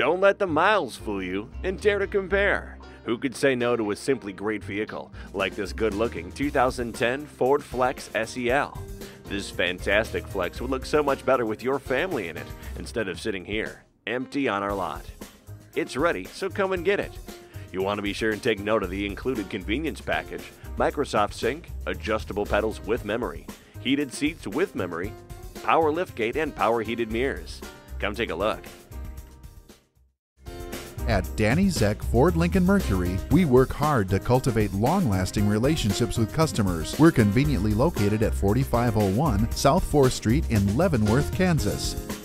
Don't let the miles fool you and dare to compare. Who could say no to a simply great vehicle like this good-looking 2010 Ford Flex SEL? This fantastic Flex would look so much better with your family in it instead of sitting here, empty on our lot. It's ready, so come and get it. You want to be sure and take note of the included convenience package, Microsoft Sync, adjustable pedals with memory, heated seats with memory, power liftgate, and power heated mirrors. Come take a look. At Danny Zeck Ford Lincoln Mercury, we work hard to cultivate long-lasting relationships with customers. We're conveniently located at 4501 South 4th Street in Leavenworth, Kansas.